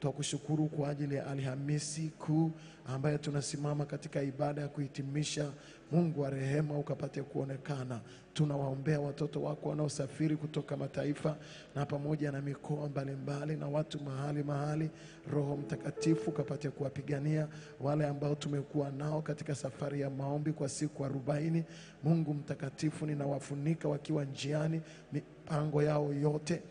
Tukushukuru kwa ajili ya Alhamisi Kuu ambayo tunasimama katika ibada ya kuhitimisha. Mungu wa rehema ukapate kuonekana. Tunawaombea watoto wako wanaosafiri kutoka mataifa na pamoja na mikoa mbalimbali na watu mahali. Roho Mtakatifu ukapate kuwapigania wale ambao tumekuwa nao katika safari ya maombi kwa siku 40. Mungu Mtakatifu ninawafunika wakiwa njiani, mipango yao yote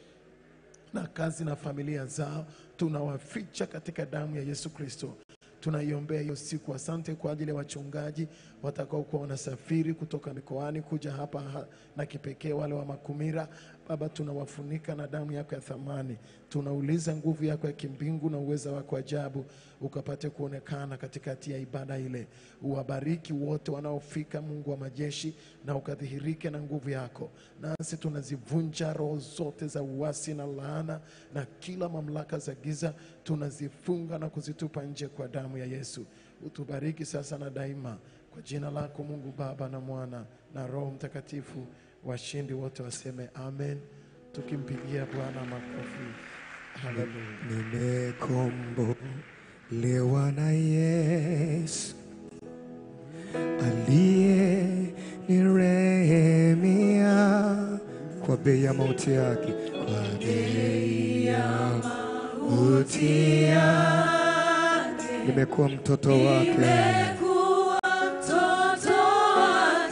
na kazi na familia zao tunawaficha katika damu ya Yesu Kristo. Tunaiombea hiyo siku. Asante kwa ajili ya wachungaji watakao kuwa wanasafiri kutoka mikoani kuja hapa, na kipekee wale wa Makumira. Baba, tunawafunika na damu yako ya thamani. Tunauliza nguvu yako ya kimbingu na uweza wako ajabu ukapate kuonekana katikati ya ibada ile. Uwabariki wote wanaofika, Mungu wa majeshi, na ukadhihirike na nguvu yako. Nasi tunazivunja roho zote za uasi na laana na kila mamlaka za giza, tunazifunga na kuzitupa nje kwa damu ya Yesu. Utubariki sasa na daima kwa jina lako Mungu Baba na Mwana na Roho Mtakatifu. Washindi wote waseme amen. Tukimpigia Bwana makofi. Haleluya. Nimekombolewa na Yesu aliyenirehemia kwa bei ya mauti yake, kwa bei ya mauti yake nimekuwa mtoto wake.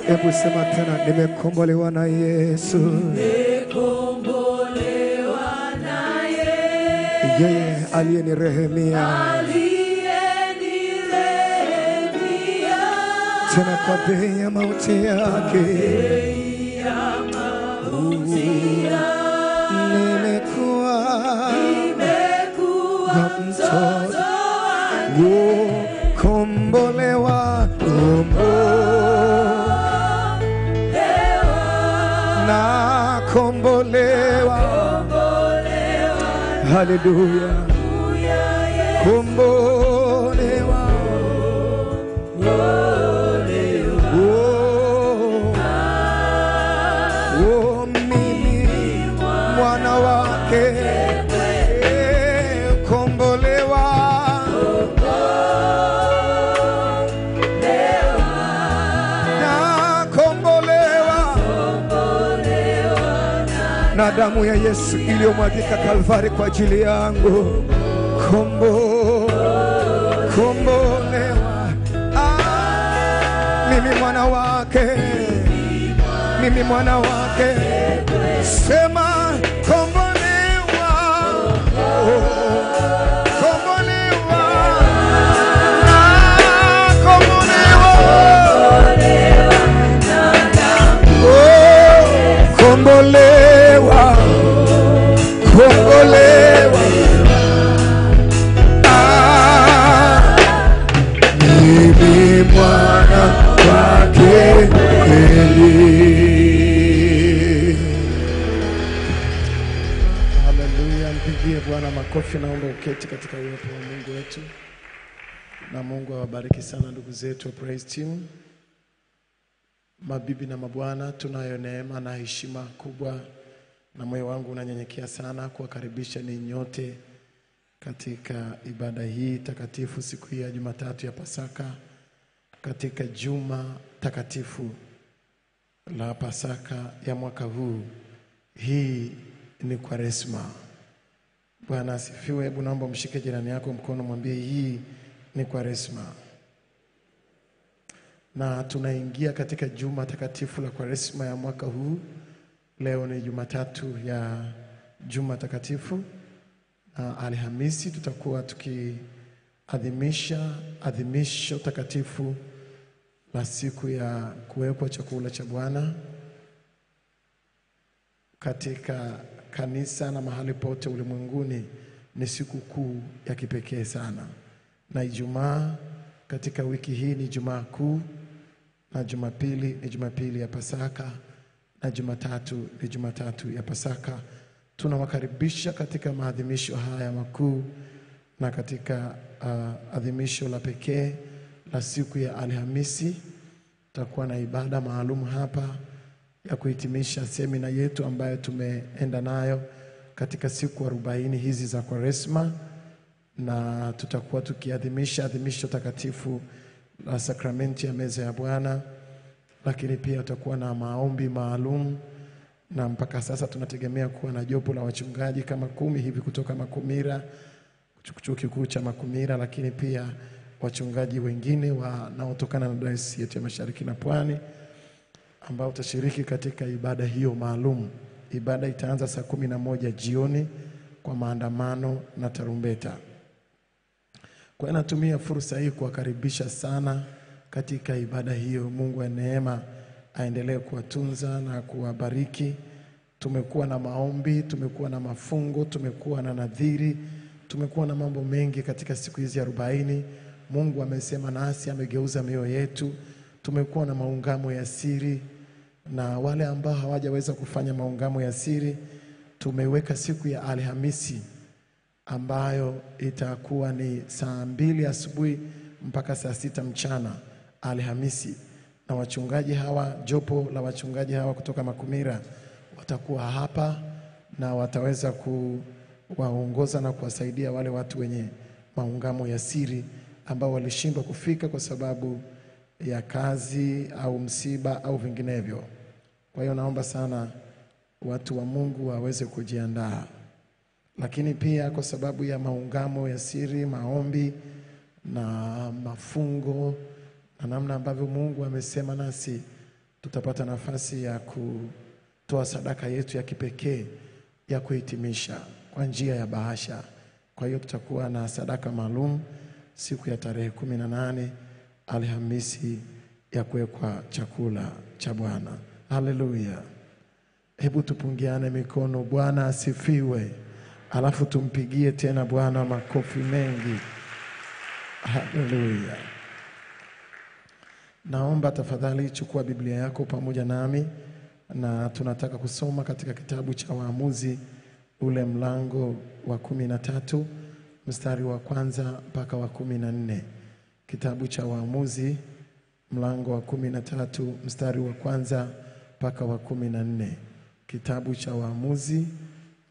Ebu sema tena, nimekombolewa na Yesu. Nimekombolewa na Yesu. Yeye aliyenirehemia. Aliyenirehemia. Tena kwa bei ya mauti yake. Bei ya mauti yake. Nimekuwa mtoto wake. Kombolewa. Na kombolewa, haleluya, kombolewa, oh, mimi mwana wake, kombolewa, na damu ya Yesu iliyomwagika Kalvari kwa ajili yangu. Kombolewa, mimi mwana wake, mimi mwana wake. Sema kombolewa, kombolewa, kombolewa, kombolewa. Haleluya. Mpigie Bwana makofi. Naomba uketi katika uwepo wa Mungu wetu, na Mungu awabariki sana ndugu zetu praise team. Mabibi na mabwana, tunayo neema na heshima kubwa, na moyo wangu unanyenyekea sana kuwakaribisha ni nyote katika ibada hii takatifu siku hii ya Jumatatu ya Pasaka, katika juma takatifu la Pasaka ya mwaka huu. Hii ni Kwaresma. Bwana asifiwe. Hebu naomba mshike jirani yako mkono, mwambie hii ni Kwaresma. Na tunaingia katika juma takatifu la Kwaresma ya mwaka huu. Leo ni Jumatatu ya juma takatifu, na Alhamisi tutakuwa tukiadhimisha adhimisho takatifu la siku ya kuwekwa chakula cha Bwana katika kanisa na mahali pote ulimwenguni. Ni siku kuu ya kipekee sana, na Ijumaa katika wiki hii ni Ijumaa Kuu, na Jumapili ni Jumapili ya Pasaka, na Jumatatu ni Jumatatu ya Pasaka. Tunawakaribisha katika maadhimisho haya makuu, na katika adhimisho la pekee la siku ya Alhamisi tutakuwa na ibada maalum hapa ya kuhitimisha semina yetu ambayo tumeenda nayo katika siku 40 hizi za Kwaresma, na tutakuwa tukiadhimisha adhimisho takatifu la sakramenti ya meza ya Bwana, lakini pia tutakuwa na maombi maalum, na mpaka sasa tunategemea kuwa na jopo la wachungaji kama 10 hivi kutoka Makumira, Chuo Kikuu cha Makumira, lakini pia wachungaji wengine wanaotokana na dayosisi yetu ya Mashariki na Pwani ambao utashiriki katika ibada hiyo maalum. Ibada itaanza saa 11 jioni kwa maandamano na tarumbeta. Kwa hiyo natumia fursa hii kuwakaribisha sana katika ibada hiyo. Mungu wa neema aendelee kuwatunza na kuwabariki. Tumekuwa na maombi, tumekuwa na mafungo, tumekuwa na nadhiri, tumekuwa na mambo mengi katika siku hizi 40. Mungu amesema nasi, amegeuza mioyo yetu. Tumekuwa na maungamo ya siri, na wale ambao hawajaweza kufanya maungamo ya siri, tumeweka siku ya Alhamisi ambayo itakuwa ni saa 2 asubuhi mpaka saa 6 mchana Alhamisi. Na wachungaji hawa, jopo la wachungaji hawa kutoka Makumira watakuwa hapa na wataweza kuwaongoza na kuwasaidia wale watu wenye maungamo ya siri ambao walishindwa kufika kwa sababu ya kazi au msiba au vinginevyo. Kwa hiyo naomba sana watu wa Mungu waweze kujiandaa. Lakini pia kwa sababu ya maungamo ya siri, maombi na mafungo na namna ambavyo Mungu amesema nasi, tutapata nafasi ya kutoa sadaka yetu ya kipekee ya kuhitimisha kwa njia ya bahasha. Kwa hiyo tutakuwa na sadaka maalum siku ya tarehe 18 Alhamisi ya kuwekwa chakula cha Bwana. Haleluya. Hebu tupungiane mikono. Bwana asifiwe. Alafu tumpigie tena Bwana makofi mengi. Haleluya. Naomba tafadhali chukua Biblia yako pamoja nami, na tunataka kusoma katika kitabu cha Waamuzi ule mlango wa 13 mstari wa 1 mpaka wa 14. Kitabu cha Waamuzi mlango wa 13 mstari wa 1 mpaka wa 14. Kitabu cha Waamuzi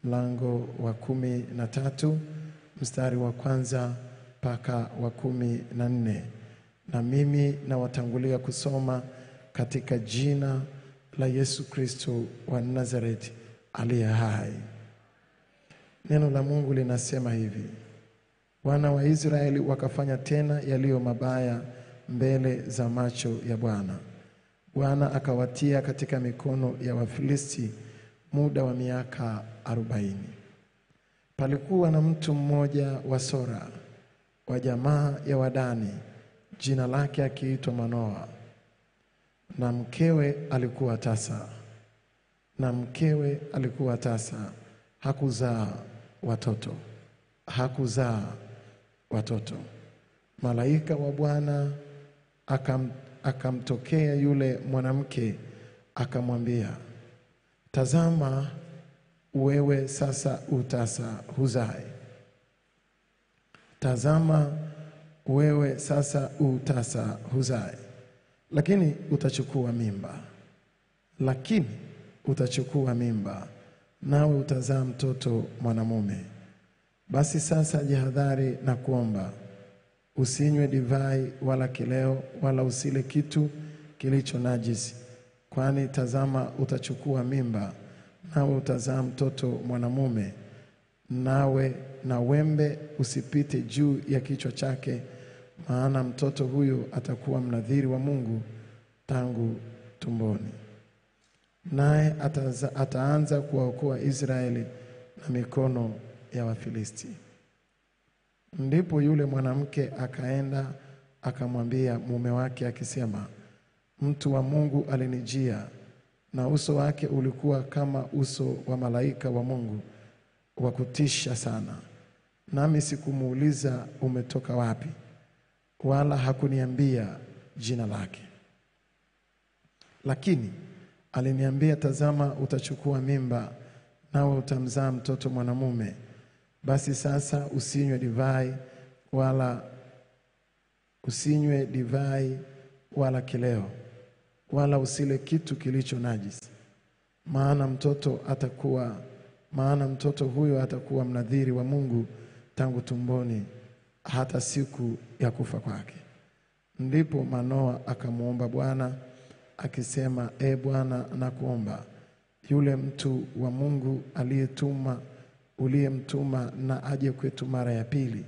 mlango wa 13 mstari wa 1 mpaka wa 14. Na mimi nawatangulia kusoma katika jina la Yesu Kristo wa Nazareti aliye hai. Neno la Mungu linasema hivi: Wana wa Israeli wakafanya tena yaliyo mabaya mbele za macho ya Bwana. Bwana akawatia katika mikono ya Wafilisti muda wa miaka 40. Palikuwa na mtu mmoja wa Sora wa jamaa ya Wadani, jina lake akiitwa Manoa, na mkewe alikuwa tasa. Hakuzaa watoto. Malaika wa Bwana akamtokea yule mwanamke akamwambia, tazama, wewe sasa utasa, huzae. Lakini utachukua mimba. Nawe utazaa mtoto mwanamume. Basi sasa jihadhari na kuomba, usinywe divai wala kileo wala usile kitu kilicho najisi, kwani tazama utachukua mimba, nawe utazaa mtoto mwanamume, nawe na wembe usipite juu ya kichwa chake, maana mtoto huyo atakuwa mnadhiri wa Mungu tangu tumboni. Naye ataanza kuwaokoa Israeli na mikono ya Wafilisti. Ndipo yule mwanamke akaenda akamwambia mume wake akisema, mtu wa Mungu alinijia, na uso wake ulikuwa kama uso wa malaika wa Mungu, wa kutisha sana. Nami sikumuuliza umetoka wapi, wala hakuniambia jina lake. Lakini aliniambia, tazama utachukua mimba, nawe utamzaa mtoto mwanamume. Basi sasa usinywe divai wala kileo wala usile kitu kilicho najisi, Maana mtoto huyo atakuwa mnadhiri wa Mungu tangu tumboni hata siku ya kufa kwake. Ndipo Manoa akamuomba Bwana akisema, "E Bwana, nakuomba yule mtu wa Mungu uliyemtuma na aje kwetu mara ya pili,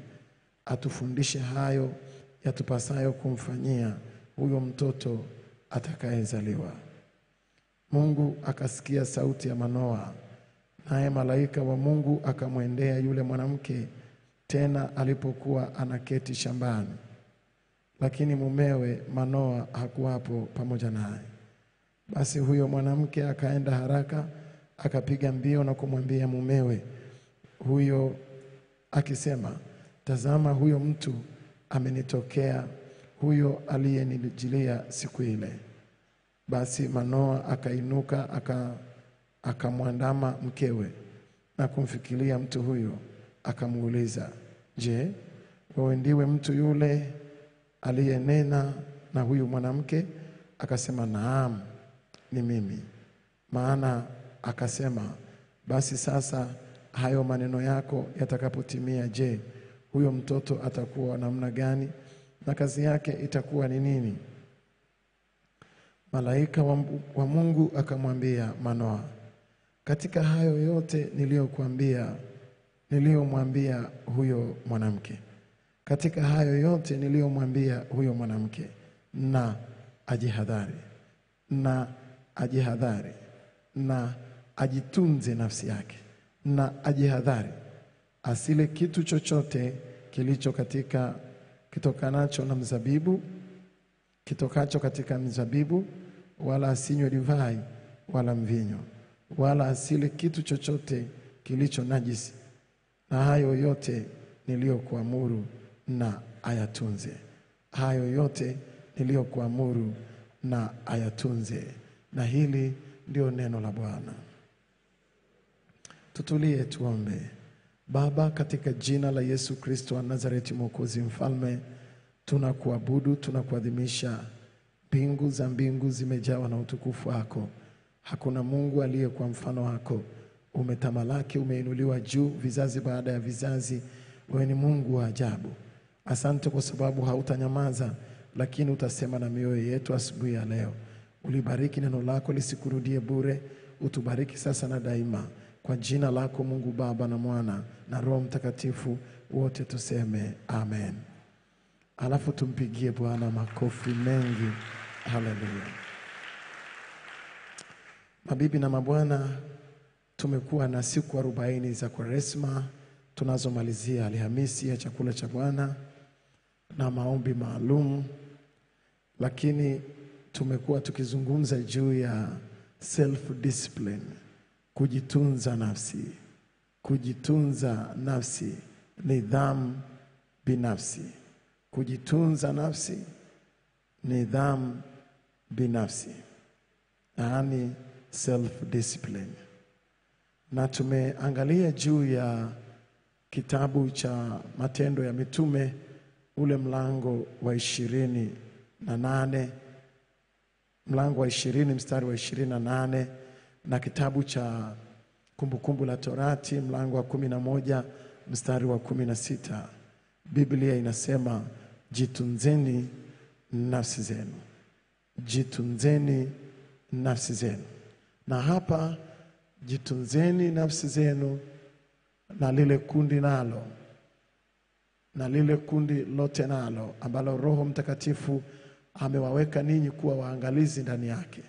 atufundishe hayo yatupasayo kumfanyia huyo mtoto atakayezaliwa." Mungu akasikia sauti ya Manoa, naye malaika wa Mungu akamwendea yule mwanamke tena alipokuwa anaketi shambani. Lakini mumewe Manoa hakuwapo pamoja naye. Basi huyo mwanamke akaenda haraka, akapiga mbio na kumwambia mumewe huyo akisema, "Tazama, huyo mtu amenitokea, huyo aliyenijilia siku ile." Basi Manoa akainuka akamwandama mkewe na kumfikiria mtu huyo, akamuuliza, "Je, wewe ndiwe mtu yule aliyenena na huyu mwanamke?" Akasema, "Naam, ni mimi." Maana akasema, "Basi sasa hayo maneno yako yatakapotimia, je, huyo mtoto atakuwa namna gani na kazi yake itakuwa ni nini?" Malaika wa Mungu akamwambia Manoa, "Katika hayo yote niliyomwambia huyo mwanamke na ajihadhari na ajitunze nafsi yake, na ajihadhari asile kitu chochote kitokacho katika mzabibu, wala asinywe divai wala mvinyo, wala asile kitu chochote kilicho najisi, na hayo yote niliyokuamuru na ayatunze." Na hili ndio neno la Bwana. Tutulie tuombe. Baba, katika jina la Yesu Kristo wa Nazareti, Mwokozi Mfalme, tunakuabudu, tunakuadhimisha. Mbingu za mbingu zimejawa na utukufu wako. Hakuna Mungu aliye kwa mfano wako. Umetamalaki, umeinuliwa juu vizazi baada ya vizazi. Wewe ni Mungu wa ajabu. Asante kwa sababu hautanyamaza, lakini utasema na mioyo yetu asubuhi ya leo. Ulibariki neno lako lisikurudie bure. Utubariki sasa na daima. Kwa jina lako Mungu Baba na Mwana na Roho Mtakatifu, wote tuseme amen. Alafu tumpigie Bwana makofi mengi. Haleluya. Mabibi na mabwana, tumekuwa na siku 40 za Kwaresma tunazomalizia Alhamisi ya chakula cha Bwana na maombi maalum. Lakini tumekuwa tukizungumza juu ya self discipline, kujitunza nafsi, nidhamu binafsi, yaani self discipline. Na tumeangalia juu ya kitabu cha Matendo ya Mitume, ule mlango wa 20 mstari wa 28, na kitabu cha Kumbukumbu la Torati mlango wa 11 mstari wa 16. Biblia inasema, jitunzeni nafsi zenu. Na hapa jitunzeni nafsi zenu, na lile kundi lote nalo ambalo Roho Mtakatifu amewaweka ninyi kuwa waangalizi ndani yake,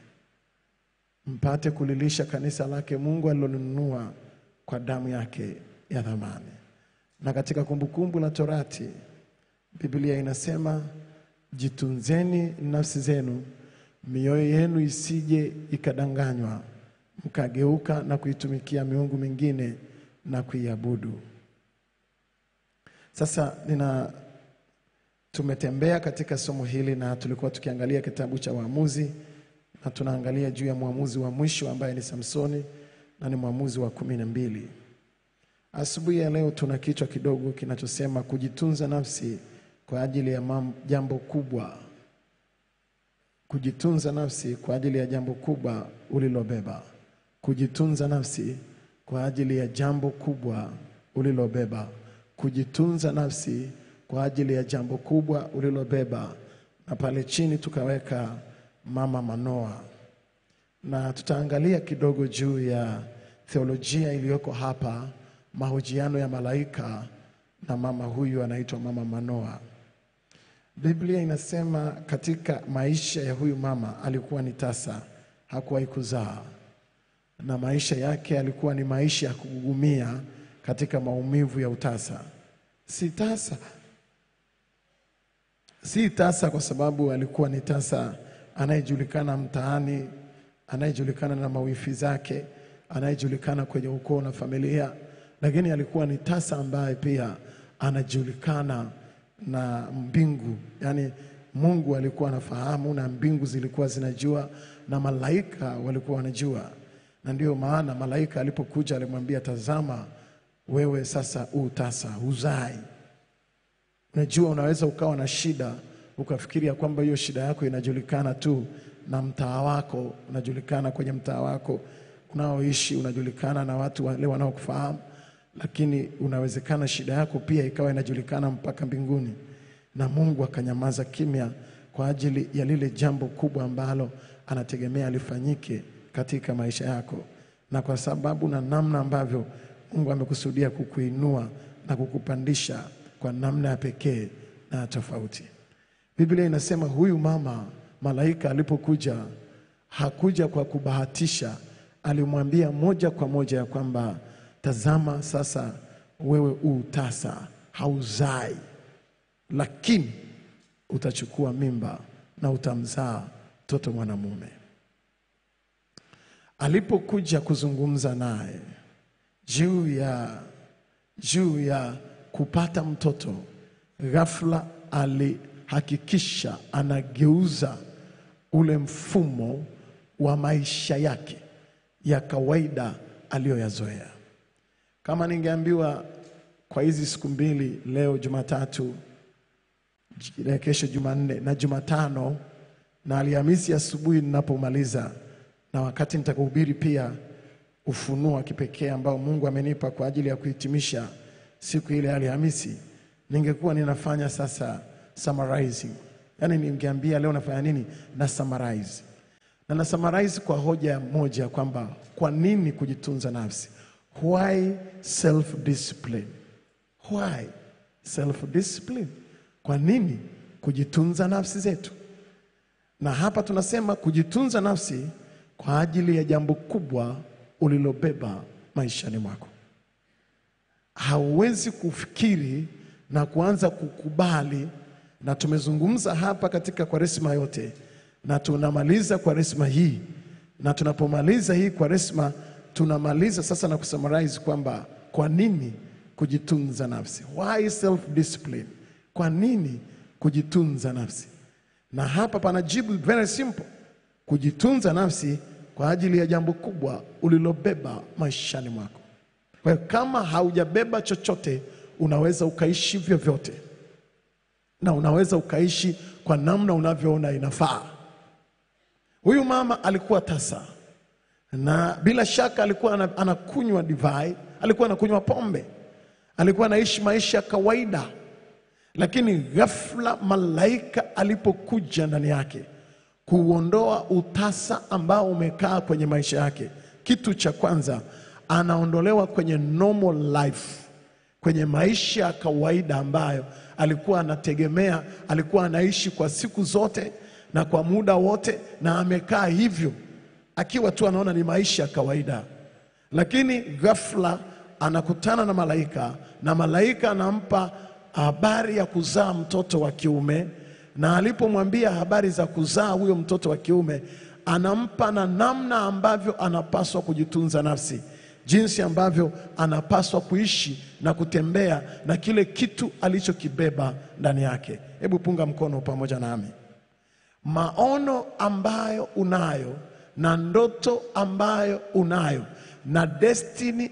mpate kulilisha kanisa lake Mungu alilonunua kwa damu yake ya thamani. Na katika Kumbukumbu la Torati Biblia inasema, jitunzeni nafsi zenu, mioyo yenu isije ikadanganywa, mkageuka na kuitumikia miungu mingine na kuiabudu. Sasa tumetembea katika somo hili na tulikuwa tukiangalia kitabu cha Waamuzi, na tunaangalia juu ya mwamuzi wa mwisho ambaye ni Samsoni, na ni mwamuzi wa 12. Asubuhi ya leo tuna kichwa kidogo kinachosema kujitunza nafsi kwa ajili ya jambo kubwa. Kujitunza nafsi kwa ajili ya jambo kubwa ulilobeba. Kujitunza nafsi kwa ajili ya jambo kubwa ulilobeba. Kujitunza nafsi kwa ajili ya jambo kubwa ulilobeba. Na pale chini tukaweka Mama Manoa. Na tutaangalia kidogo juu ya theolojia iliyoko hapa, mahojiano ya malaika na mama huyu anaitwa Mama Manoa. Biblia inasema katika maisha ya huyu mama alikuwa ni tasa, hakuwahi kuzaa. Na maisha yake alikuwa ni maisha ya kugugumia katika maumivu ya utasa. Si tasa kwa sababu alikuwa ni tasa anayejulikana mtaani, anayejulikana na mawifi zake, anayejulikana kwenye ukoo na familia, lakini alikuwa ni tasa ambaye pia anajulikana na mbingu. Yani Mungu alikuwa anafahamu na mbingu zilikuwa zinajua na malaika walikuwa wanajua. Na ndio maana malaika alipokuja alimwambia, tazama wewe sasa utasa, huzai. Najua unaweza ukawa na shida ukafikiria kwamba hiyo shida yako inajulikana tu na mtaa wako, unajulikana kwenye mtaa wako unaoishi, unajulikana na watu wale wanaokufahamu, lakini unawezekana shida yako pia ikawa inajulikana mpaka mbinguni. Na Mungu akanyamaza kimya kwa ajili ya lile jambo kubwa ambalo anategemea lifanyike katika maisha yako. Na kwa sababu na namna ambavyo Mungu amekusudia kukuinua na kukupandisha kwa namna ya pekee na tofauti. Biblia inasema huyu mama malaika alipokuja hakuja kwa kubahatisha, alimwambia moja kwa moja ya kwamba tazama sasa wewe utasa, hauzai, lakini utachukua mimba na utamzaa mtoto mwanamume. Alipokuja kuzungumza naye juu ya kupata mtoto, ghafla alihakikisha anageuza ule mfumo wa maisha yake ya kawaida aliyoyazoea. Kama ningeambiwa kwa hizi siku mbili, leo Jumatatu, kesho Jumanne na Jumatano na Alhamisi asubuhi ninapomaliza, na wakati nitakuhubiri pia ufunuo wa kipekee ambao Mungu amenipa kwa ajili ya kuhitimisha siku ile Alhamisi, ningekuwa ninafanya sasa summarizing. Yani ningeambia leo nafanya nini, na summarize. Na summarize kwa hoja moja kwamba kwa nini kujitunza nafsi? Why self-discipline? Why self-discipline? Kwa nini kujitunza nafsi zetu? Na hapa tunasema kujitunza nafsi kwa ajili ya jambo kubwa ulilobeba maishani mwako. Hauwezi kufikiri na kuanza kukubali, na tumezungumza hapa katika Kwaresma yote na tunamaliza Kwaresma hii, na tunapomaliza hii Kwaresma tunamaliza sasa na kusummarize kwamba kwa nini kujitunza nafsi? Why self-discipline? Kwa nini kujitunza nafsi? Na hapa panajibu very simple. Kujitunza nafsi kwa ajili ya jambo kubwa ulilobeba maishani mwako. Kwa hiyo kama haujabeba chochote, unaweza ukaishi vyovyote. Na unaweza ukaishi kwa namna unavyoona inafaa. Huyu mama alikuwa tasa. Na bila shaka alikuwa anakunywa divai, alikuwa anakunywa pombe, alikuwa anaishi maisha kawaida. Lakini ghafla malaika alipokuja ndani yake kuondoa utasa ambao umekaa kwenye maisha yake, kitu cha kwanza anaondolewa kwenye normal life, kwenye maisha kawaida ambayo alikuwa anategemea, alikuwa anaishi kwa siku zote na kwa muda wote, na amekaa hivyo akiwa tu anaona ni maisha kawaida. Lakini ghafla anakutana na malaika, na malaika anampa habari ya kuzaa mtoto wa kiume. Na alipomwambia habari za kuzaa huyo mtoto wa kiume, anampa na namna ambavyo anapaswa kujitunza nafsi, jinsi ambavyo anapaswa kuishi na kutembea na kile kitu alichokibeba ndani yake. Hebu punga mkono pamoja nami. Maono ambayo unayo na ndoto ambayo unayo na destiny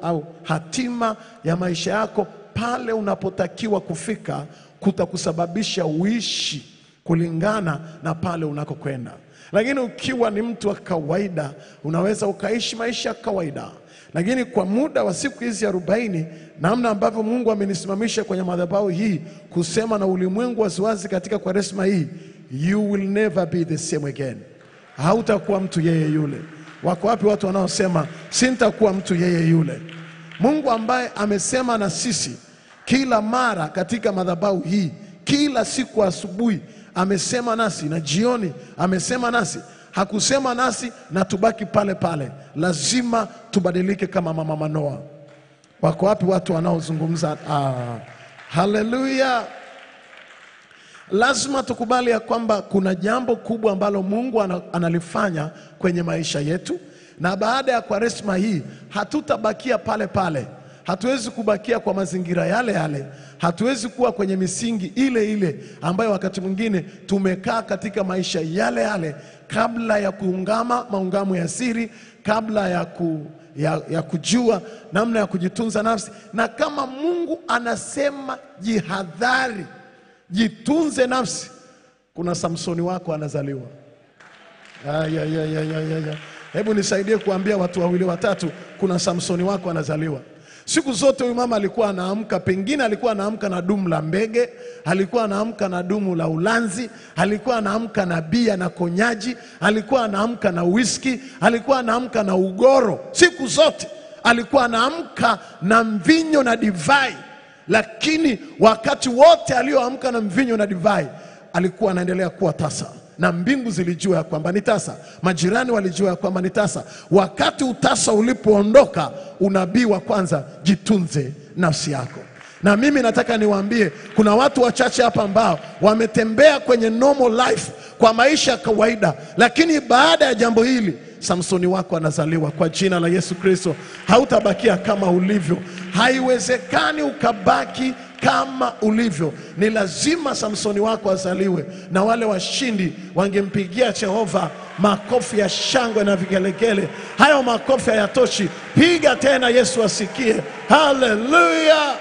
au hatima ya maisha yako pale unapotakiwa kufika, kutakusababisha uishi kulingana na pale unakokwenda. Lakini ukiwa ni mtu wa kawaida, unaweza ukaishi maisha ya kawaida. Lakini kwa muda wa siku hizi 40, namna ambavyo Mungu amenisimamisha kwenye madhabahu hii kusema na ulimwengu waziwazi katika Kwaresma hii, you will never be the same again. Hautakuwa mtu yeye yule. Wako wapi watu wanaosema sintakuwa mtu yeye yule? Mungu ambaye amesema na sisi kila mara katika madhabahu hii, kila siku asubuhi amesema nasi na jioni amesema nasi. Hakusema nasi na tubaki pale pale. Lazima tubadilike kama mama Noa. Wako wapi watu wanaozungumza? Hallelujah. Lazima tukubali ya kwamba kuna jambo kubwa ambalo Mungu analifanya kwenye maisha yetu. Na baada ya Kwaresma hii hatutabakia pale pale. Hatuwezi kubakia kwa mazingira yale yale. Hatuwezi kuwa kwenye misingi ile ile ambayo wakati mwingine tumekaa katika maisha yale yale kabla ya kuungama maungamo ya siri, kabla ya kujua namna ya kujitunza nafsi. Na kama Mungu anasema jihadhari, jitunze nafsi, kuna Samsoni wako anazaliwa. Hebu nisaidie kuambia watu wawili watatu, kuna Samsoni wako anazaliwa. Siku zote huyu mama alikuwa anaamka, pengine alikuwa anaamka na dumu la mbege, alikuwa anaamka na dumu la ulanzi, alikuwa anaamka na bia na konyaji, alikuwa anaamka na whisky, alikuwa anaamka na ugoro. Siku zote alikuwa anaamka na mvinyo na divai. Lakini wakati wote alioamka na mvinyo na divai, alikuwa anaendelea kuwa tasa. Na mbingu zilijua kwamba ni tasa. Majirani walijua kwamba ni tasa. Wakati utasa ulipoondoka, unabii wa kwanza, jitunze nafsi yako. Na mimi nataka niwaambie, kuna watu wachache hapa ambao wametembea kwenye normal life, kwa maisha ya kawaida. Lakini baada ya jambo hili, Samsoni wako anazaliwa kwa jina la Yesu Kristo. Hautabakia kama ulivyo. Haiwezekani ukabaki kama ulivyo. Ni lazima Samsoni wako azaliwe. Na wale washindi wangempigia Jehova makofi ya shangwe na vigelegele. Hayo makofi hayatoshi. Piga tena Yesu asikie. Hallelujah.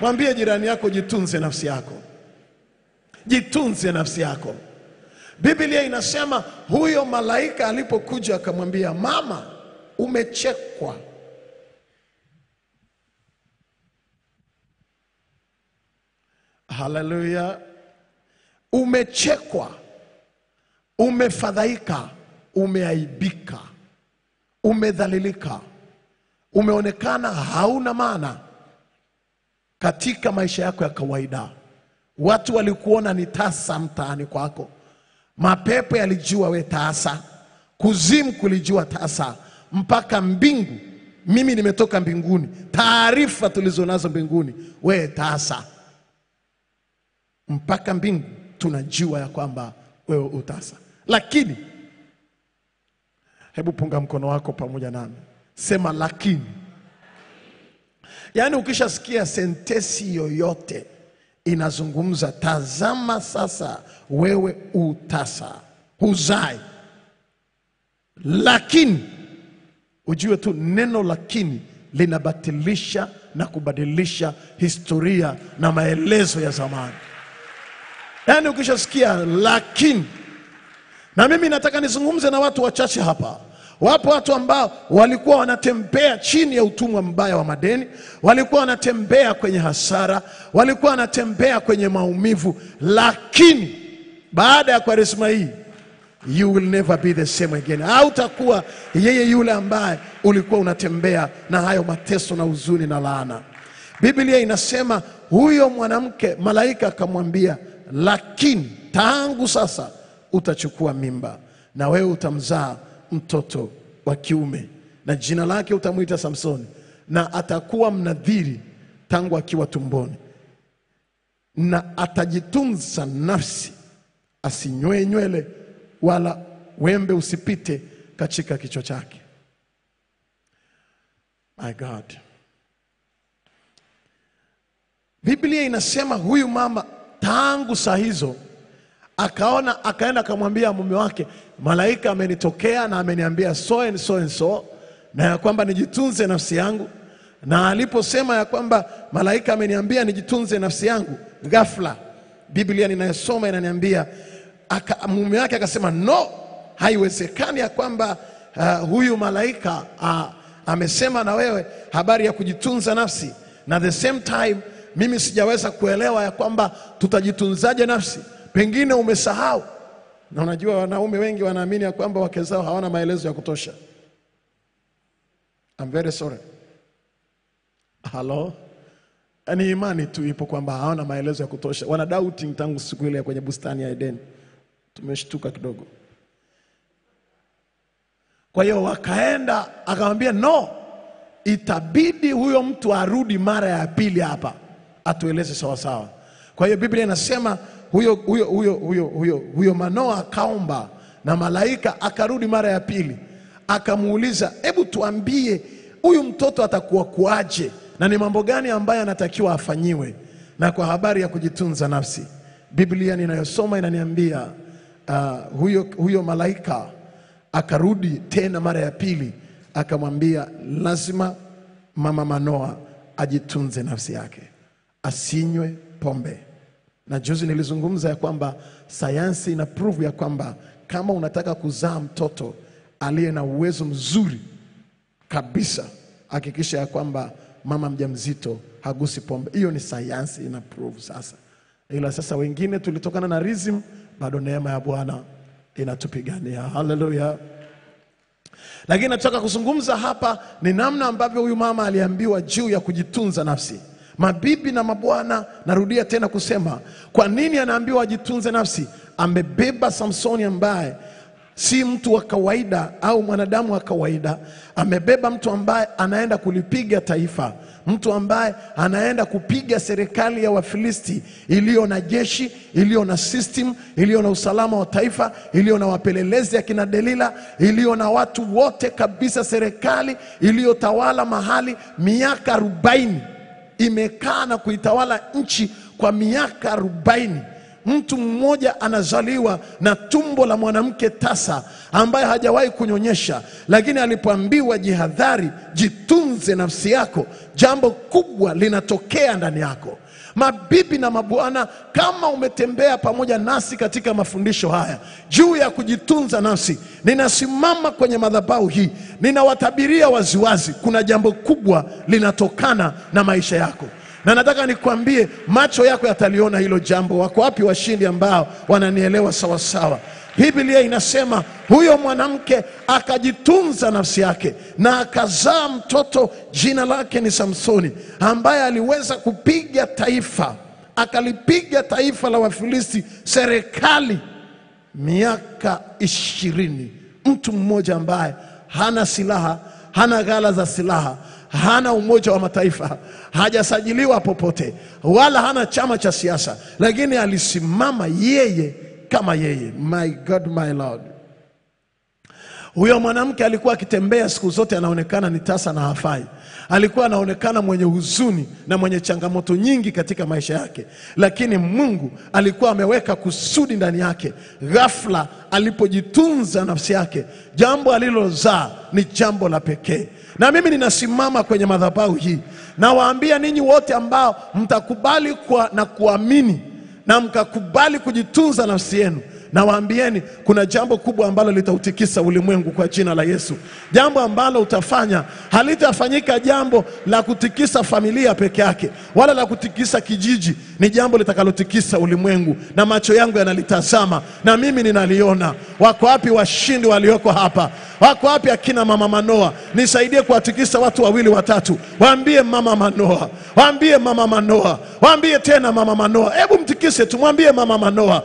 Mwambie jirani yako, jitunze nafsi yako. Jitunze nafsi yako. Biblia inasema huyo malaika alipokuja akamwambia, mama umechekwa. Hallelujah. Umechekwa, umefadhaika, umeaibika, umedhalilika, umeonekana hauna maana katika maisha yako ya kawaida. Watu walikuona ni tasa mtaani kwako. Mapepo yalijua we tasa. Kuzimu kulijua tasa. Mpaka mbingu, mimi nimetoka mbinguni, taarifa tulizonazo mbinguni, we tasa. Mpaka mbingu tunajua ya kwamba wewe utasa. Lakini hebu punga mkono wako pamoja nami, sema lakini. Yaani ukishasikia sentesi yoyote inazungumza tazama sasa wewe utasa, huzai, lakini ujue tu neno lakini linabatilisha na kubadilisha historia na maelezo ya zamani. Yaani ukishasikia lakini, na mimi nataka nizungumze na watu wachache hapa. Wapo watu ambao walikuwa wanatembea chini ya utumwa mbaya wa madeni, walikuwa wanatembea kwenye hasara, walikuwa wanatembea kwenye maumivu. Lakini baada ya Kwaresma hii, you will never be the same again. Hautakuwa yeye yule ambaye ulikuwa unatembea na hayo mateso na huzuni na laana. Biblia inasema huyo mwanamke malaika akamwambia, lakini tangu sasa utachukua mimba na wewe utamzaa mtoto wa kiume, na jina lake utamuita Samsoni, na atakuwa mnadhiri tangu akiwa tumboni, na atajitunza nafsi, asinywe nywele wala wembe usipite katika kichwa chake. My God. Biblia inasema huyu mama tangu saa hizo akaona, akaenda akamwambia mume wake, malaika amenitokea na ameniambia so and so and so, na ya kwamba nijitunze nafsi yangu. Na aliposema ya kwamba malaika ameniambia nijitunze nafsi yangu, ghafla Biblia ninayosoma inaniambia mume wake akasema no, haiwezekani ya kwamba huyu malaika amesema na wewe habari ya kujitunza nafsi, na at the same time mimi sijaweza kuelewa ya kwamba tutajitunzaje nafsi. Pengine umesahau. Na unajua wanaume wengi wanaamini ya kwamba wake zao hawana maelezo ya kutosha. I'm very sorry. Hello? Ni imani tu ipo kwamba hawana maelezo ya kutosha. Wana doubting tangu siku ile kwenye bustani ya Eden. Tumeshtuka kidogo. Kwa hiyo wakaenda, akamwambia no, itabidi huyo mtu arudi mara ya pili hapa atueleze sawa sawa. Kwa hiyo Biblia inasema huyo Manoa akaomba, na malaika akarudi mara ya pili, akamuuliza, hebu tuambie huyu mtoto atakuwa kuaje na ni mambo gani ambayo anatakiwa afanyiwe. Na kwa habari ya kujitunza nafsi, Biblia ninayosoma inaniambia huyo malaika akarudi tena mara ya pili, akamwambia lazima mama Manoa ajitunze nafsi yake, asinywe pombe. Na juzi nilizungumza ya kwamba sayansi inaprove ya kwamba kama unataka kuzaa mtoto aliye na uwezo mzuri kabisa, hakikisha ya kwamba mama mjamzito hagusi pombe. Hiyo ni sayansi inaprove sasa. Ila sasa wengine tulitokana na rizim, bado neema ya Bwana inatupigania. Hallelujah. Lakini nataka kuzungumza hapa ni namna ambavyo huyu mama aliambiwa juu ya kujitunza nafsi. Mabibi na mabwana, narudia tena kusema, kwa nini anaambiwa ajitunze nafsi? Amebeba Samsoni ambaye si mtu wa kawaida au mwanadamu wa kawaida. Amebeba mtu ambaye anaenda kulipiga taifa, mtu ambaye anaenda kupiga serikali ya Wafilisti iliyo na jeshi, iliyo na system, iliyo na usalama wa taifa, iliyo na wapelelezi ya kina Delila, iliyo na watu wote kabisa, serikali iliyotawala mahali miaka 40. Imekaa na kuitawala nchi kwa miaka 40. Mtu mmoja anazaliwa na tumbo la mwanamke tasa ambaye hajawahi kunyonyesha, lakini alipoambiwa jihadhari, jitunze nafsi yako, jambo kubwa linatokea ndani yako. Mabibi na mabwana, kama umetembea pamoja nasi katika mafundisho haya juu ya kujitunza nafsi, ninasimama kwenye madhabahu hii, ninawatabiria waziwazi kuna jambo kubwa linatokana na maisha yako. Na nataka nikwambie macho yako yataliona hilo jambo. Wako wapi washindi ambao wananielewa sawa sawa? Biblia inasema huyo mwanamke akajitunza nafsi yake na akazaa mtoto, jina lake ni Samsoni, ambaye aliweza kupiga taifa, akalipiga taifa la Wafilisti, serikali, miaka 20. Mtu mmoja ambaye hana silaha, hana ghala za silaha, hana Umoja wa Mataifa, hajasajiliwa popote, wala hana chama cha siasa, lakini alisimama yeye kama yeye. My God, my Lord. Huyo mwanamke alikuwa akitembea siku zote anaonekana ni tasa na hafai. Alikuwa anaonekana mwenye huzuni na mwenye changamoto nyingi katika maisha yake. Lakini Mungu alikuwa ameweka kusudi ndani yake. Ghafla alipojitunza nafsi yake, jambo alilozaa ni jambo la pekee. Na mimi ninasimama kwenye madhabahu hii na waambia ninyi wote ambao mtakubali na kuamini na mkakubali kujitunza nafsi yenu, na waambieni kuna jambo kubwa ambalo litautikisa ulimwengu kwa jina la Yesu. Jambo ambalo utafanya halitafanyika jambo la kutikisa familia peke yake, wala la kutikisa kijiji. Ni jambo litakalotikisa ulimwengu, na macho yangu yanalitazama na mimi ninaliona. Wako wapi washindi walioko hapa? Wako wapi akina mama Manoa? Nisaidie kuatikisa watu wawili watatu. Waambie mama Manoa, waambie mama Manoa, waambie tena mama Manoa. Hebu mtikise, tumwambie mama Manoa.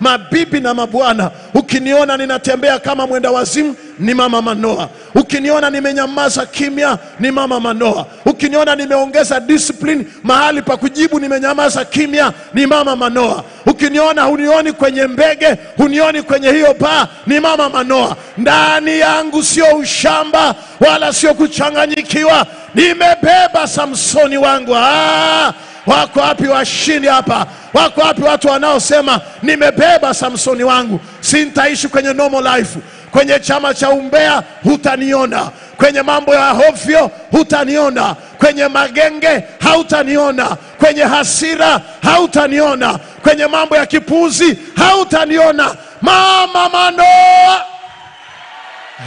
Mabibi na mabwana, ukiniona ninatembea kama mwenda wazimu, ni mama Manoa. Ukiniona nimenyamaza kimya, ni mama Manoa. Ukiniona nimeongeza discipline mahali pa kujibu, nimenyamaza kimya, ni mama Manoa. Ukiniona hunioni kwenye mbege, hunioni kwenye hiyo paa, ni mama Manoa. Ndani yangu sio ushamba wala sio kuchanganyikiwa. Nimebeba Samsoni wangu. Wako wapi washindi hapa? Wako wapi watu wanaosema nimebeba Samsoni wangu? Sintaishi kwenye normal life. Kwenye chama cha umbea hutaniona, kwenye mambo ya hovyo hutaniona, kwenye magenge hautaniona, kwenye hasira hautaniona, kwenye mambo ya kipuzi hautaniona. Mama Manoa,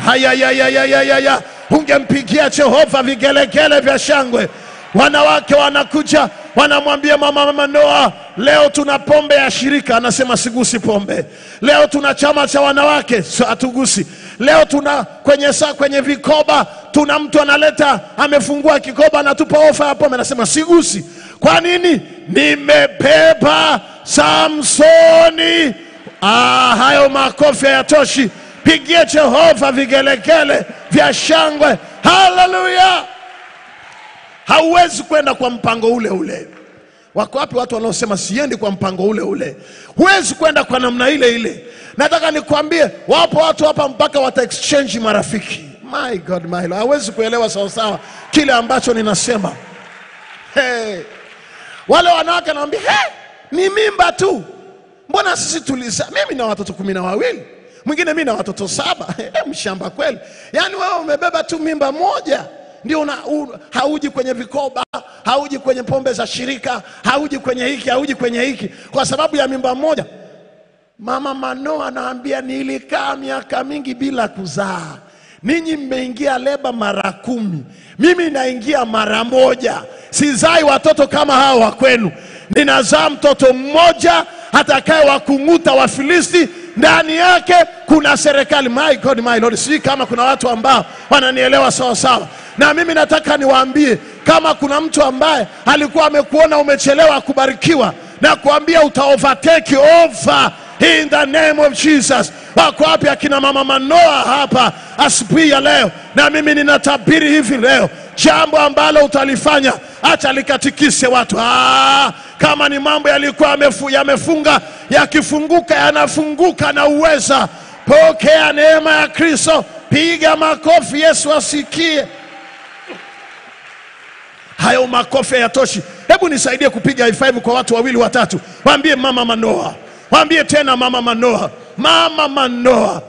haya ungempigia Jehova vigelegele vya shangwe. Wanawake wanakuja wanamwambia Mama Manoa, leo tuna pombe ya shirika. Anasema sigusi pombe. Leo tuna chama cha wanawake, hatugusi. Leo tuna kwenye vikoba, tuna mtu analeta amefungua kikoba na tupa ofa ya pombe. Anasema sigusi. Kwa nini? Nimebeba Samsoni. Hayo makofi hayatoshi. Pigie Jehova vigelegele vya shangwe. Hallelujah. Hauwezi kwenda kwa mpango ule ule. Wako wapi watu wanaosema siendi kwa mpango ule ule? Huwezi kwenda kwa namna ile ile. Nataka nikwambie wapo watu hapa mpaka wata exchange marafiki. My God, my Lord. Hauwezi kuelewa sawa sawa kile ambacho ninasema. Hey. Wale wanawake naambia, "Hey, ni mimba tu. Mbona sisi tuliza? Mimi na watoto 12. Mwingine mimi na watoto 7. Mshamba kweli. Yaani wewe umebeba tu mimba moja. Ndio hauji kwenye vikoba, hauji kwenye pombe za shirika, hauji kwenye hiki, hauji kwenye hiki, kwa sababu ya mimba moja." Mama Manoa anaambia, nilikaa miaka mingi bila kuzaa. Ninyi mmeingia leba mara 10. Mimi naingia mara moja. Sizai watoto kama hao wa kwenu. Ninazaa mtoto mmoja atakaye wakunguta wa Filisti. Ndani yake kuna serikali. My God, my Lord. Sijui kama kuna watu ambao wananielewa sawa sawa. Na mimi nataka niwaambie, kama kuna mtu ambaye alikuwa amekuona umechelewa kubarikiwa, na kuambia utaovertake over in the name of Jesus. Wako wapi akina Mama Manoa hapa asubuhi ya leo? Na mimi ninatabiri hivi leo, jambo ambalo utalifanya acha likatikise watu. Kama ni mambo yalikuwa yamefunga, yakifunguka yanafunguka na uweza. Pokea neema ya Kristo. Piga makofi Yesu asikie. Hayo makofi hayatoshi. Hebu nisaidie kupiga high five kwa watu wawili watatu. Waambie Mama Manoa. Waambie tena Mama Manoa. Mama Manoa.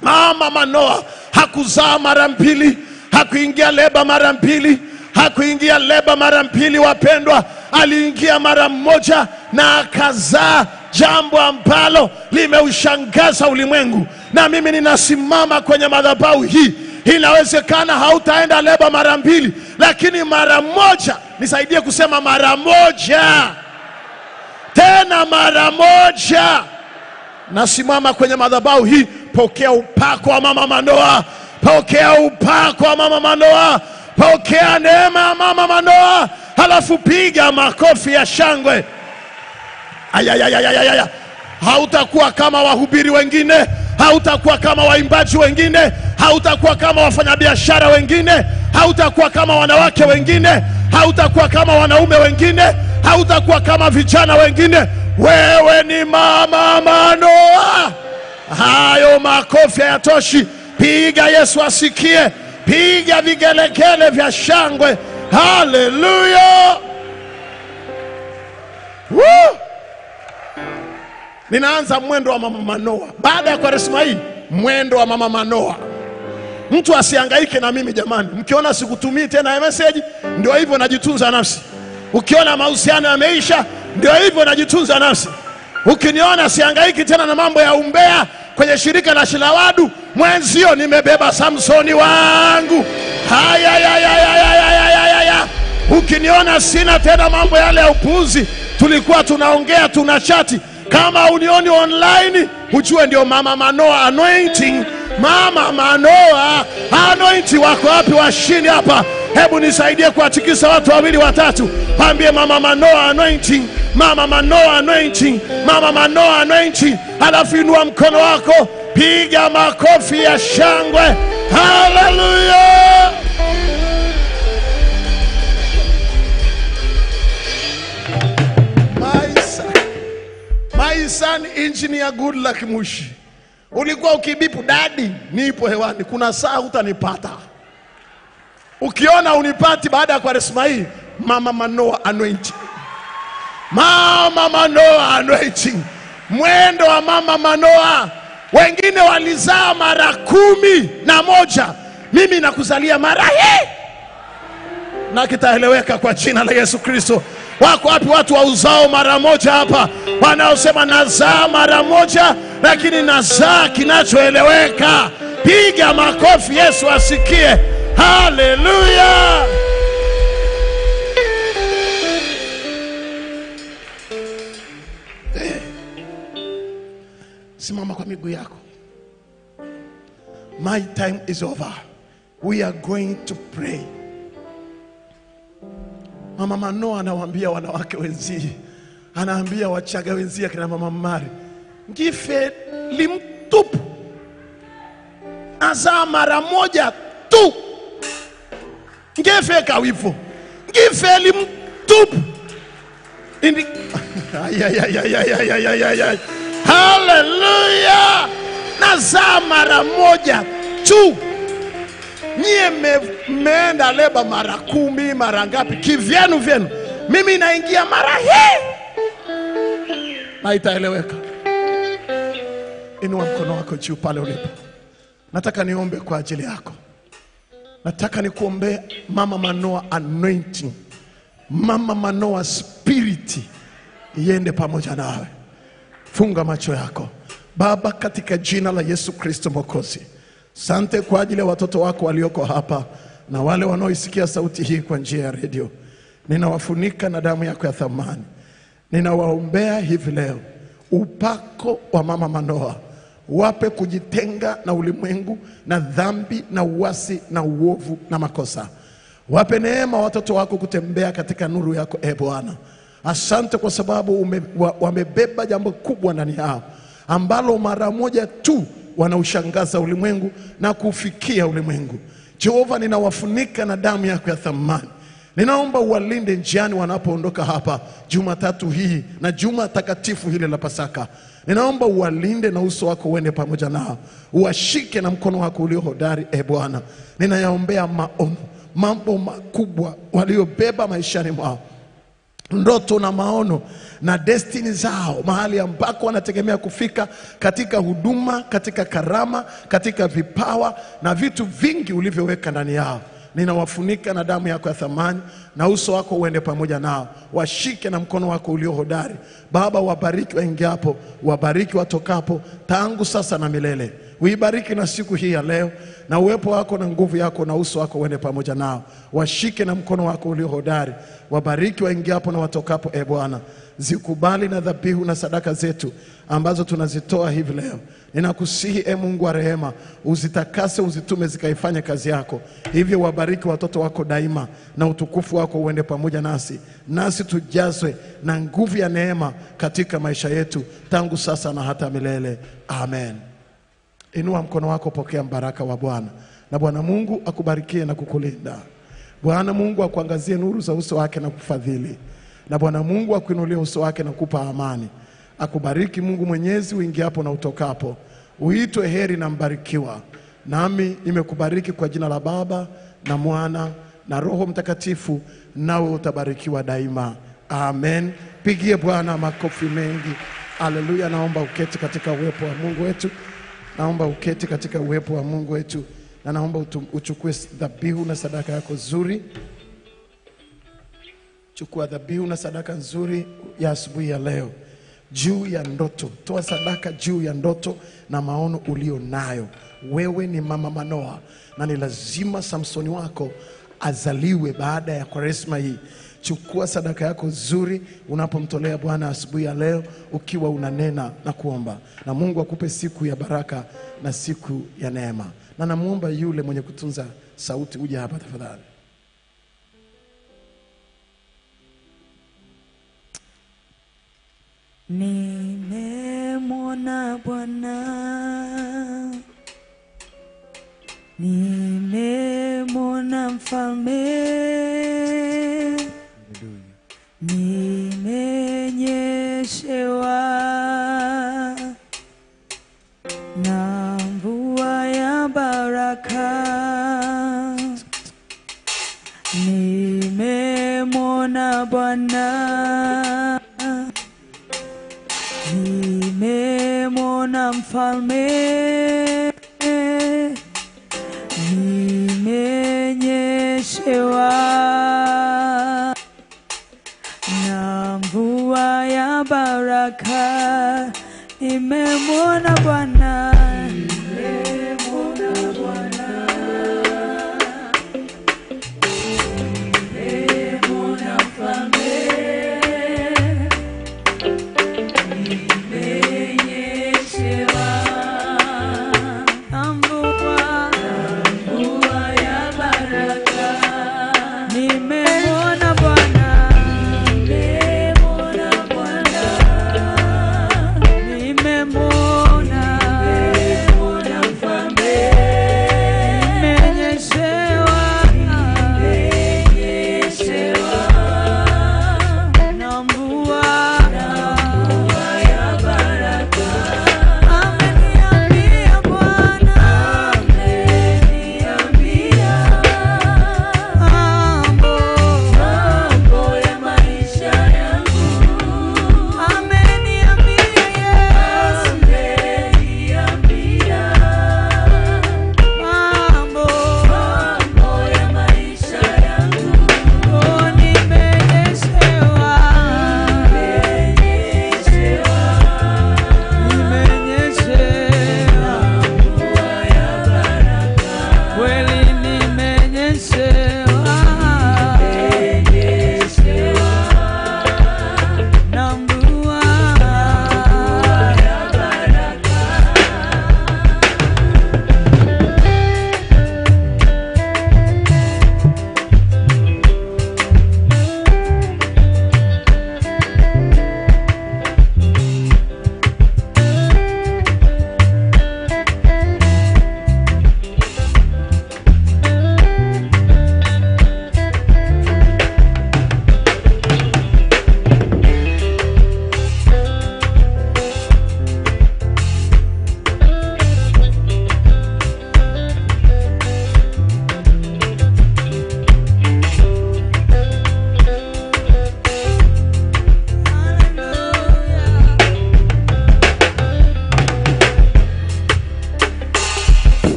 Mama Manoa hakuzaa mara 2, hakuingia leba mara 2, hakuingia leba mara 2 wapendwa. Aliingia mara moja na akazaa, jambo ambalo limeushangaza ulimwengu. Na mimi ninasimama kwenye madhabahu hii. Inawezekana hautaenda leba mara 2, lakini mara moja, nisaidie kusema mara moja. Tena mara moja. Nasimama kwenye madhabahu hii, pokea upako wa Mama Manoa. Pokea upako wa Mama Manoa. Pokea neema ya Mama Manoa. Halafu piga makofi ya shangwe. Ayayayayayaya. Hautakuwa kama wahubiri wengine, hautakuwa kama waimbaji wengine, hautakuwa kama wafanyabiashara wengine, hautakuwa kama wanawake wengine, hautakuwa kama wanaume wengine, hautakuwa kama vijana wengine. Wewe ni Mama Manoa. Hayo makofi hayatoshi. Piga Yesu asikie. Piga vigelegele vya shangwe. Hallelujah. Woo! Ninaanza mwendo wa Mama Manoa. Baada ya Kwaresma hii, mwendo wa Mama Manoa. Mtu asihangaike na mimi jamani. Mkiona sikutumii tena message, ndio hivyo najitunza nafsi. Ukiona mahusiano yameisha, ndio hivyo najitunza nafsi. Ukiniona sihangaiki tena na mambo ya umbea kwenye shirika la Shilawadu, mwenzio nimebeba Samsoni wangu. Haya. Ukiniona sina tena mambo yale ya upuzi, tulikuwa tunaongea, tunachati. Kama unioni online, ujue ndio Mama Manoa anointing. Mama Manoa anointing. Wako wapi washindi hapa? Hebu nisaidie kuatikisa watu wawili watatu. Waambie Mama Manoa anointing. Mama Manoa anointing. Mama Manoa anointing. Halafu inua mkono wako, piga makofi ya shangwe. Hallelujah. My son engineer good luck Mushi. Ulikuwa ukibipu daddy, nipo hewani. Kuna saa hutanipata. Ukiona unipati baada ya Kwaresma hii, Mama Manoa anointing. Mama Manoa anointing. Mwendo wa Mama Manoa. Wengine walizaa mara 11. Mimi nakuzalia mara 1. Na kitaeleweka kwa jina la Yesu Kristo. Wako watu wauzao mara moja hapa, wanaosema nazaa mara moja, lakini nazaa kinachoeleweka. Piga makofi Yesu asikie. Hallelujah. Simama kwa miguu yako. My time is over. We are going to pray. Mama Manoa anawaambia wanawake wenzie, anaambia Wachaga wenzie kina mama Mari, ngife limtupu, azaa mara moja tu. Ngife kawifu, ngife limtupu. Indi ay. Hallelujah. Nazaa mara moja tu. Nye meenda leba mara 10, mara ngapi, kivyenu vyenu. Mimi naingia mara hii. Na itaeleweka. Inua mkono wako juu pale ulipo. Nataka niombe kwa ajili yako. Nataka nikuombe Mama Manoa anointing, Mama Manoa spirit iende pamoja nawe. Funga macho yako. Baba, katika jina la Yesu Kristo Mwokozi, sante kwa ajili ya watoto wako walioko hapa na wale wanaoisikia sauti hii kwa njia ya radio. Ninawafunika na damu yako ya thamani. Ninawaombea hivi leo upako wa Mama Manoa. Wape kujitenga na ulimwengu na dhambi na uasi na uovu na makosa. Wape neema watoto wako kutembea katika nuru yako, e Bwana. Asante kwa sababu wamebeba jambo kubwa ndani yao, ambalo mara moja tu wanaushangaza ulimwengu na kufikia ulimwengu. Jehova, ninawafunika na damu yako ya thamani. Ninaomba uwalinde njiani wanapoondoka hapa Jumatatu hii na Juma takatifu hili la Pasaka. Ninaomba uwalinde na uso wako uende pamoja nao. Uwashike na mkono wako ulio hodari, e Bwana. Ninayaombea mambo makubwa waliobeba maishani mwao, ndoto na maono na destiny zao, mahali ambako wanategemea kufika katika huduma, katika karama, katika vipawa na vitu vingi ulivyoweka ndani yao. Ninawafunika na damu yako ya thamani na uso wako uende pamoja nao. Washike na mkono wako ulio hodari. Baba, wabariki waingiapo, wabariki watokapo, tangu sasa na milele. Uibariki na siku hii ya leo, na uwepo wako na nguvu yako na uso wako uende pamoja nao. Washike na mkono wako ulio hodari. Wabariki waingiapo na watokapo, e Bwana. Zikubali na dhabihu na sadaka zetu ambazo tunazitoa hivi leo. Ninakusihi, e Mungu wa rehema, uzitakase, uzitume zikaifanye kazi yako. Hivyo wabariki watoto wako daima, na utukufu wako uende pamoja nasi, nasi tujazwe na nguvu ya neema katika maisha yetu tangu sasa na hata milele. Amen. Inua mkono wako, pokea mbaraka wa Bwana. Na Bwana Mungu akubarikie na kukulinda. Bwana Mungu akuangazie nuru za uso wake na kufadhili. Na Bwana Mungu akuinulie uso wake na kupa amani. Akubariki Mungu Mwenyezi uingiapo na utokapo. Uitwe heri na mbarikiwa. Nami nimekubariki kwa jina la Baba na Mwana na Roho Mtakatifu, nawe utabarikiwa daima. Amen. Pigie Bwana makofi mengi. Haleluya. Naomba uketi katika uwepo wa Mungu wetu. Naomba uketi katika uwepo wa Mungu wetu. Na naomba uchukue dhabihu na sadaka yako nzuri. Chukua dhabihu na sadaka nzuri ya asubuhi ya leo, juu ya ndoto. Toa sadaka juu ya ndoto na maono ulio nayo. Wewe ni Mama Manoa, na ni lazima Samsoni wako azaliwe baada ya Kwaresma hii. Chukua sadaka yako nzuri unapomtolea Bwana asubuhi ya leo, ukiwa unanena na kuomba. Na Mungu akupe siku ya baraka na siku ya neema. Na namuomba yule mwenye kutunza sauti uje hapa tafadhali. Nimemwona Bwana, nimemwona Mfalme, nimenyeshewa na mvua ya baraka. Nimemwona Bwana, nimemwona Mfalme, nimenyeshewa na Nimemwona Bwana,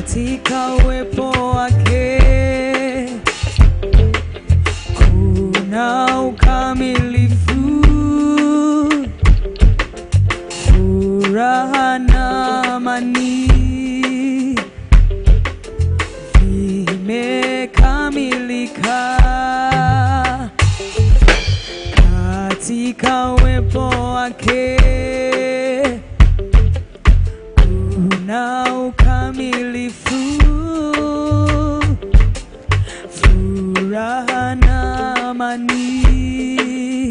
katika uwepo wake kuna ukamilifu, furaha na amani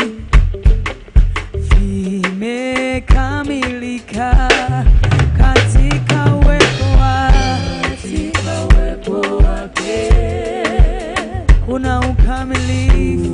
vimekamilika katika uwepo wake. Katika uwepo wake kuna ukamilifu.